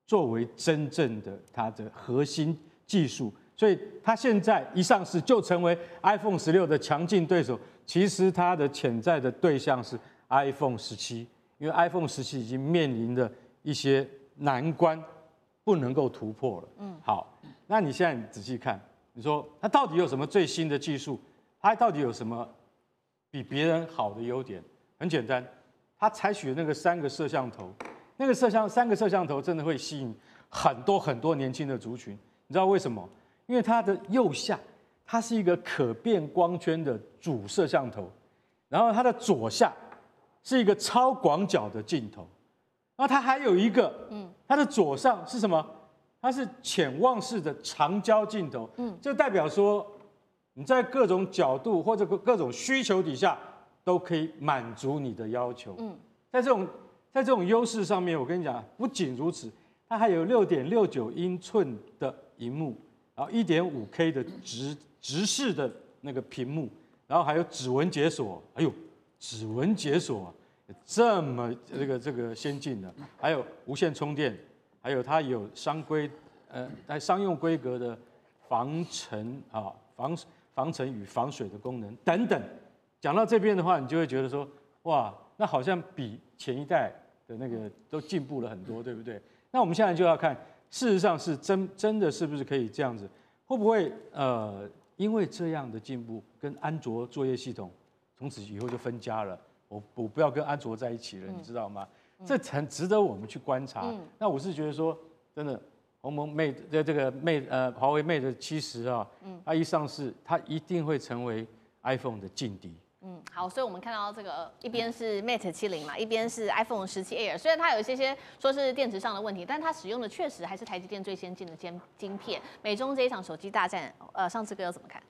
作为真正的它的核心技术，所以它现在一上市就成为 iPhone 16的强劲对手。其实它的潜在的对象是 iPhone 17，因为 iPhone 17已经面临的一些难关不能够突破了。嗯，好，那你现在仔细看，你说它到底有什么最新的技术？它到底有什么比别人好的优点？很简单，它采取那个3个摄像头，3个摄像头真的会吸引很多年轻的族群。你知道为什么？因为它的右下，它是一个可变光圈的主摄像头，然后它的左下是一个超广角的镜头，然后它还有一个，它的左上是什么？它是潜望式的长焦镜头，这代表说你在各种角度或者各种需求底下都可以满足你的要求，在这种优势上面，我跟你讲，不仅如此，它还有6.69英寸的萤幕。然后 1.5K 的直视的那个屏幕，然后还有指纹解锁，哎呦，指纹解锁啊，这么这个先进的，还有无线充电，还有它有商用规格的防尘与防水的功能等等。讲到这边的话，你就会觉得说，哇，那好像比前一代的那个都进步了很多，对不对？那我们现在就要看。事实上是真的是不是可以这样子？会不会因为这样的进步，跟安卓作业系统从此以后就分家了？我不要跟安卓在一起了，你知道吗？这很值得我们去观察。那我是觉得说，真的，华为 Mate 70啊，它一上市，它一定会成为 iPhone 的劲敌。好，所以我们看到这个一边是 Mate 70嘛，一边是 iPhone 17 Air。虽然它有一些说是电池上的问题，但它使用的确实还是台积电最先进的晶片。美中这一场手机大战，上次哥又怎么看？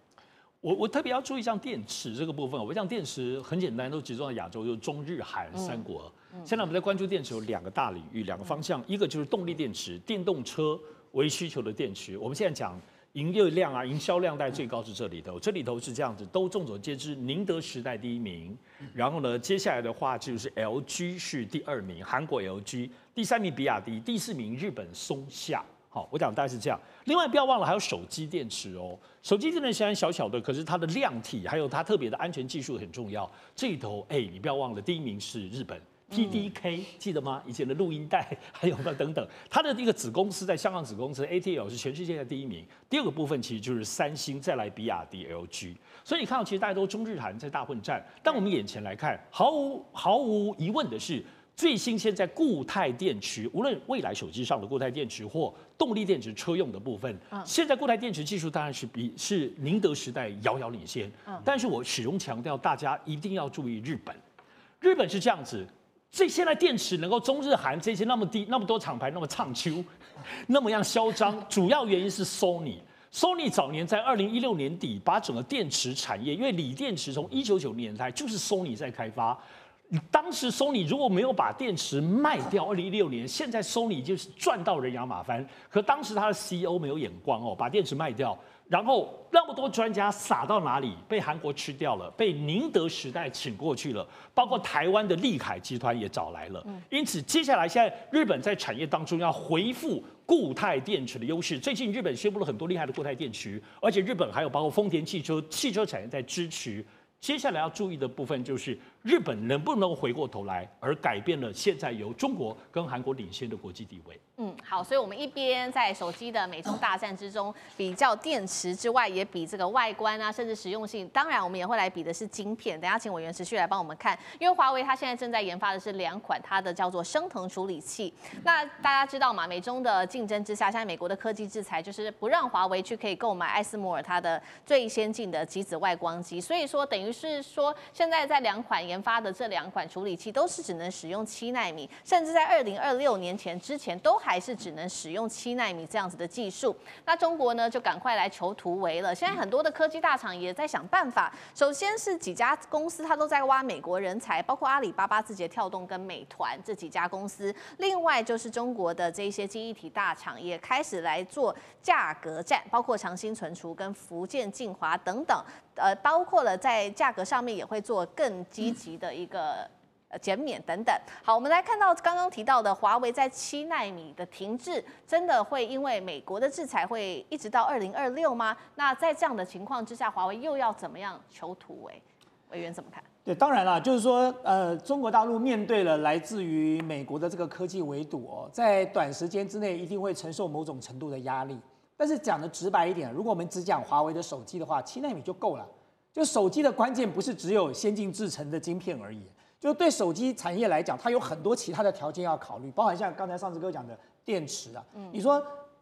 我特别要注意像电池这个部分。我讲电池很简单，都集中在亚洲，就是中日韩三国。现在我们在关注电池有两个大领域、两个方向，一个就是动力电池，电动车为需求的电池。我们现在讲。营业量啊，营销量带最高是这里头，这里头是这样子，都众所皆知，宁德时代第一名，然后呢，接下来的话就是 LG 是第2名，韩国 LG，第3名比亚迪，第4名日本松下。好，我讲大概是这样。另外不要忘了还有手机电池哦，手机电池虽然小小的，可是它的量体还有它特别的安全技术很重要。这里头，你不要忘了，第1名是日本。TDK 记得吗？以前的录音带，还有等等，它的一个子公司在香港子公司 ATL 是全世界的第1名。第二个部分其实就是三星，再来比亚迪、LG。所以你看到其实大家都中日韩在大混战，但我们眼前来看，毫无疑问的是，最新现在固态电池，无论未来手机上的固态电池或动力电池车用的部分，现在固态电池技术当然是宁德时代遥遥领先。但是我始终强调，大家一定要注意日本，日本是这样子。所以现在电池能够中日韩这些那么多厂牌那么唱秋，那么样嚣张，主要原因是 Sony。Sony 早年在2016年底把整个电池产业，因为锂电池从1990年代就是 Sony 在开发。当时 Sony 如果没有把电池卖掉，2016年，现在 Sony 就是赚到人仰马翻。可当时他的 CEO 没有眼光哦，把电池卖掉，然后那么多专家撒到哪里？被韩国吃掉了，被宁德时代请过去了，包括台湾的利凯集团也找来了。因此，接下来现在日本在产业当中要恢复固态电池的优势。最近日本宣布了很多厉害的固态电池，而且日本还有包括丰田汽车产业在支持。接下来要注意的部分就是，日本能不能回过头来，而改变了现在由中国跟韩国领先的国际地位？好，所以我们一边在手机的美中大战之中比较电池之外，也比这个外观啊，甚至实用性。当然，我们也会来比的是晶片。等一下请委员持续来帮我们看，因为华为它现在正在研发的是2款它的叫做升腾处理器。那大家知道嘛，美中的竞争之下，现在美国的科技制裁就是不让华为去可以购买艾斯摩尔它的最先进的极紫外光机，所以说等于。是说，现在在2款研发的这2款处理器都是只能使用7奈米，甚至在2026年之前都还是只能使用7奈米这样子的技术。那中国呢，就赶快来求突围了。现在很多的科技大厂也在想办法。首先是几家公司，它都在挖美国人才，包括阿里巴巴、字节跳动跟美团这几家公司。另外就是中国的这些记忆体大厂也开始来做价格战，包括长鑫存储跟福建晋华等等。包括了在价格上面也会做更积极的一个减免等等。好，我们来看到刚刚提到的华为在7奈米的停滞，真的会因为美国的制裁会一直到2026吗？那在这样的情况之下，华为又要怎么样求突围？委员怎么看？ 对，当然啦，就是说，中国大陆面对了来自于美国的这个科技围堵哦，在短时间之内一定会承受某种程度的压力。但是讲的直白一点，如果我们只讲华为的手机的话，7奈米就够了。就手机的关键不是只有先进制程的晶片而已，就对手机产业来讲，它有很多其他的条件要考虑，包含像刚才上次哥讲的电池啊，你说。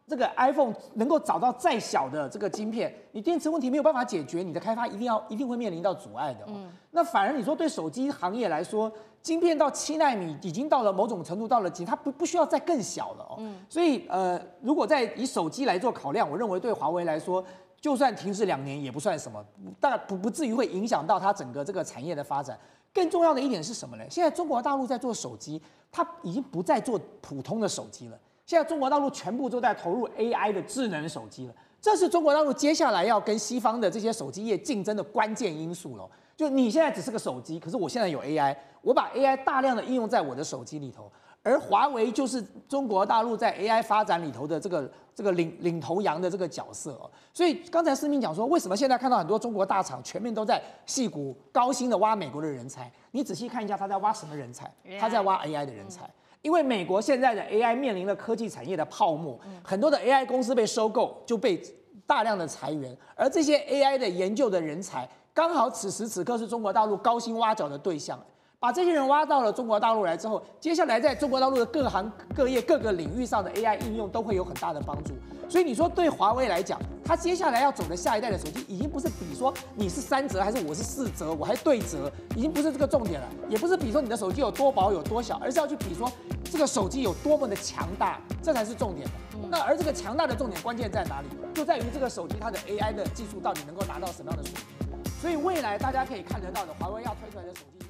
这个 iPhone 能够找到再小的这个晶片，你电池问题没有办法解决，你的开发一定会面临到阻碍的、哦。那反而你说对手机行业来说，晶片到7奈米已经到了某种程度，到了极，它不需要再更小了哦。所以如果再以手机来做考量，我认为对华为来说，就算停止2年也不算什么，但不至于会影响到它整个这个产业的发展。 更重要的一点是什么呢？现在中国大陆在做手机，它已经不再做普通的手机了。现在中国大陆全部都在投入 AI 的智能手机了，这是中国大陆接下来要跟西方的这些手机业竞争的关键因素了。就你现在只是个手机，可是我现在有 AI， 我把 AI 大量的应用在我的手机里头，而华为就是中国大陆在 AI 发展里头的这个领头羊的这个角色哦。所以刚才思明讲说，为什么现在看到很多中国大厂全面都在矽谷高薪的挖美国的人才？你仔细看一下，他在挖什么人才？他在挖 AI 的人才，因为美国现在的 AI 面临了科技产业的泡沫，很多的 AI 公司被收购，就被大量的裁员，而这些 AI 的研究的人才，刚好此时此刻是中国大陆高薪挖角的对象。 把这些人挖到了中国大陆来之后，接下来在中国大陆的各行各业、各个领域上的 AI 应用都会有很大的帮助。所以你说对华为来讲，它接下来要走的下一代的手机，已经不是比说你是3折还是我是4折，我还对折，已经不是这个重点了，也不是比说你的手机有多薄有多小，而是要去比说这个手机有多么的强大，这才是重点的。那而这个强大的重点关键在哪里？就在于这个手机它的 AI 的技术到底能够达到什么样的水平。所以未来大家可以看得到的，华为要推出来的手机。